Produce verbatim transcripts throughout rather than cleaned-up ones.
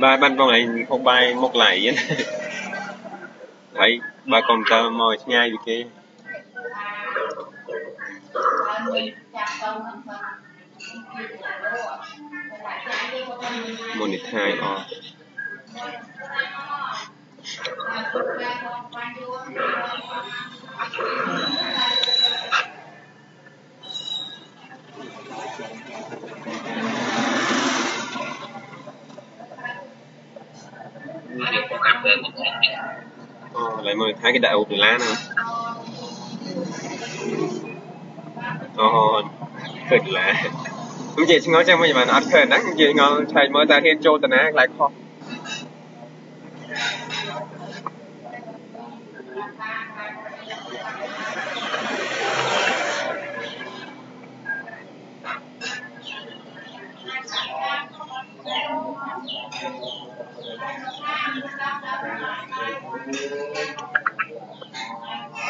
Ba ban con này không bay một lại vậy vậy ba con tơ mồi nhai gì kia một nít hai o lại mời hai cái đại ục lá nữa oh cực lạ không chị ngó trong mình mà nó khởi nắng chị ngó thầy mới ta thiên trôi tận á lại không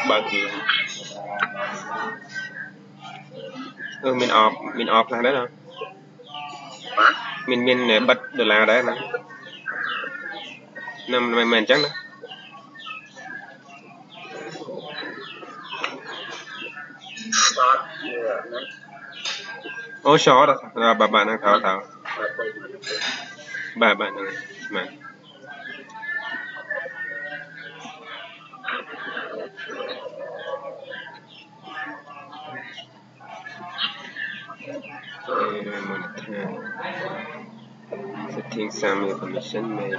bật ừ mình off mình off là đấy nè mình mình để bật được là đấy nè nằm mềm mềm chắc đó ô short rồi bà bạn đang tháo tháo bà bạn này mà setting some information maybe.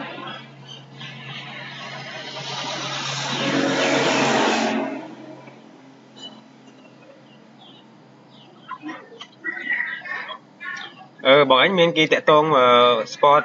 Ờ bọn anh men kia tệ tôn uh, sport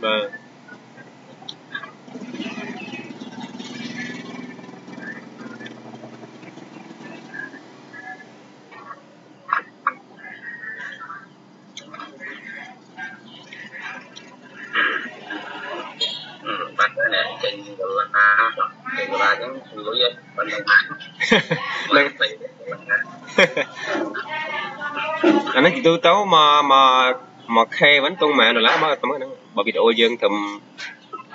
Vâng. Anh nói chị tôi tấu mà mà mà khe bánh tung mẹ rồi lá mới tao mới nó bà video dương thầm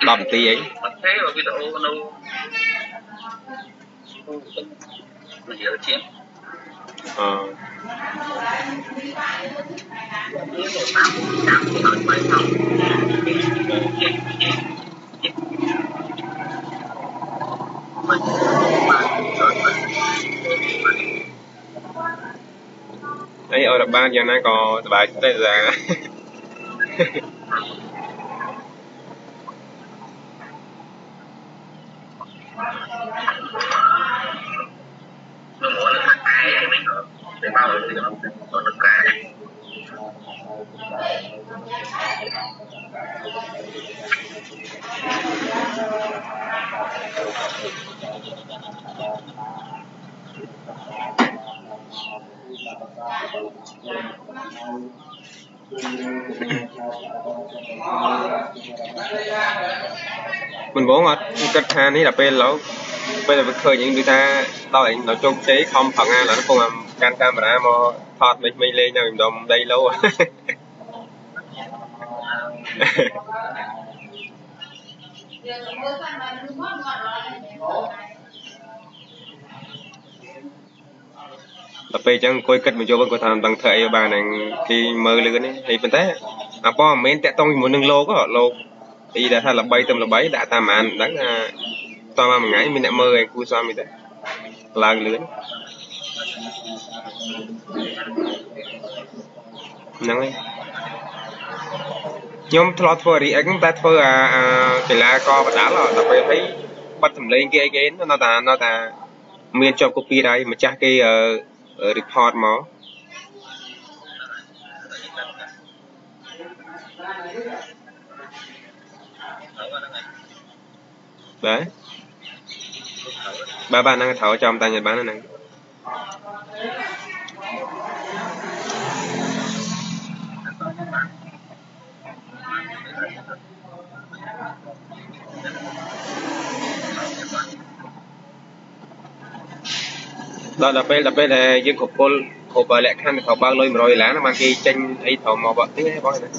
đầm tí vậy ờ ấy ở đập ba giờ nay còn bài đây là mình vốn ở cách hai này là bên lâu bây giờ khởi những người ta đau ảnh nó trông chế không phẳng là nó không làm can camera mà thọt mình mình lên nhà mình đồng đây lâu là bây chẳng coi cách mình cho vẫn có tham tăng thời bà này khi mơ lên ấy thì mình thế à có mấy tẹt tông muốn nâng lô có lô thì đã thay là bay tầm là bấy đã ta mà anh đáng to mà mình ngãi mình đã mơ anh cua xoa mình đấy là lưới nắng ấy nhóm thợ thôi thì anh ta thôi à thì là co và đá lọ là phải thấy bắt thầm lên cái cái nó ta nó ta miền cho copy đây mà tra cái report mà đấy ba bạn đang thảo trong tay Nhật Bản này đó là bên là bên là dân khổ cô khổ bà lẹ khăn khổ ba lôi mà rồi lá nó mang cái tranh ấy thảo màu bọt tiếng ấy bói này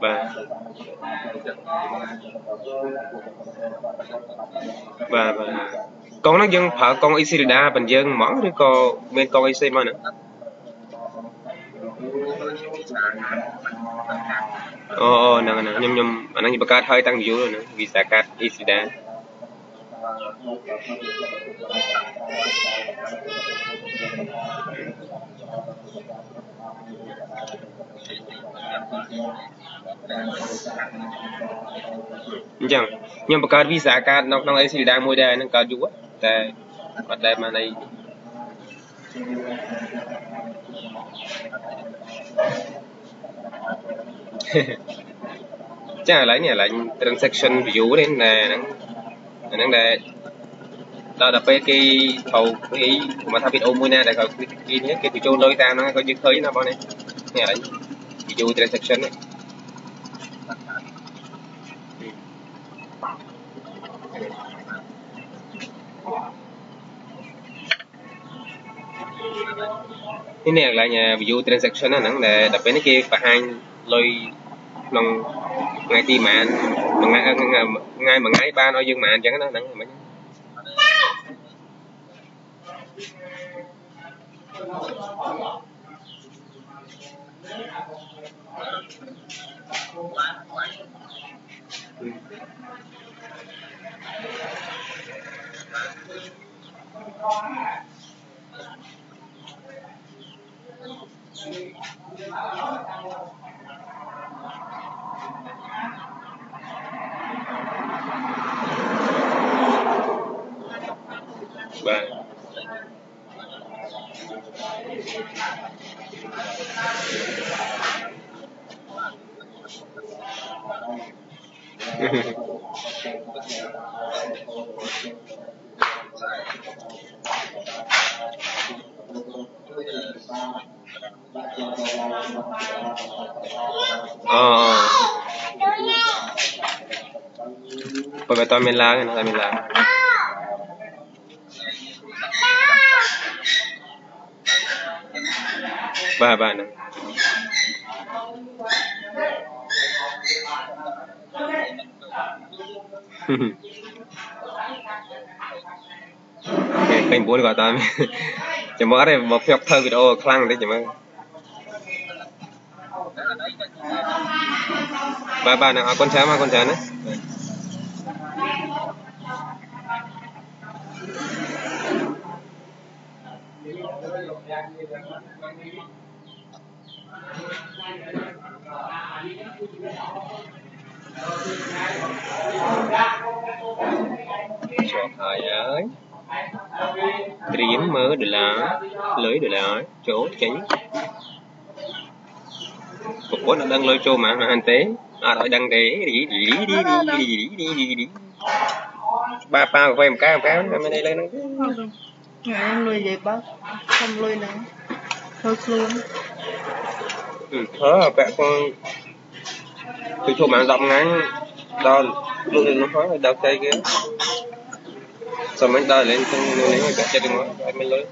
bà bà bà bà con nó dân phở con Israel đa bình dân món đứa con bên con Israel mà nữa ô ô nè nè nhầm nhầm anh ấy bị cắt hơi tăng dữ rồi nữa vì sao cắt Israel đa chẳng nhưng mà cái visa cả nó nó ấy xì đang môi đây nó cả dúa để bắt đây mà này chắc là lấy này là transaction view đến nè nó nó đây đó là cái cái thầu cái mà thao biết ôm môi nè để cái cái cái cái chỗ nơi ta nó có như khơi nó bao này nè là view transaction này thế này là nhà view transaction là nắng là đập bên kia và hai lôi lòng ngay ti mà ngay ngay mà ngay ba nói dương mà chẳng nó nắng mấy Bye. Ờ bởi vì toàn miền lá này nó là miền lá ba ba nè kênh bốn gọi ta chỉ mở đây một phép thơ video khăn đấy chỉ mới ba ba nè con chán mà con chán đấy Dream mơ được là lưới được là chỗ chính một bố nó đang lôi trâu mà mà hành tế à rồi đang để đi đi đi đi đi đi đi đi ba ba của em cá cá nó đây lên nó em nuôi vậy bác không nuôi nữa thôi luôn thớ bẹ con từ chỗ mà rộng ngắn đo luôn nó khó đào cây kia sao mấy đời lên xong lấy mấy cái chân nó em mới lấy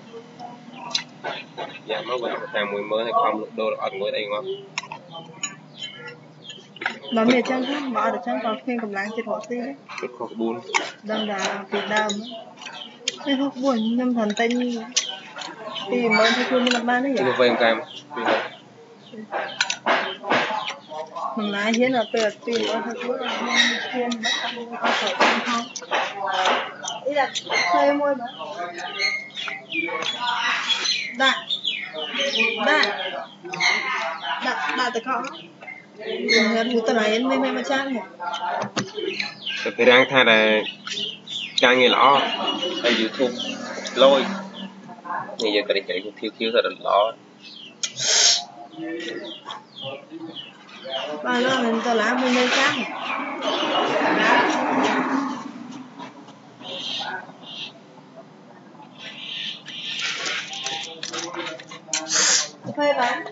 dạ nó về hàng mười mơ hay không đô là ăn mới đây ngon làm việc chăng chứ bỏ được chăng còn khi cầm láng chết họ xí đấy khóc buồn đâm là Việt Nam cái khóc buồn nhâm thần tinh thì mới thấy thương làm ba đấy vậy về cầm hôm nay hiến là tôi là tiền nó thật luôn tiền bắt không có thể không ý là thuê môi mà đặt đặt đặt đặt từ khó người người ta lấy mấy mấy mấy trang này từ thời gian thay là trang người lọ ở YouTube lôi bây giờ cái này thiếu thiếu rồi lọ ba lô mình tao lá bên đây khác phê bán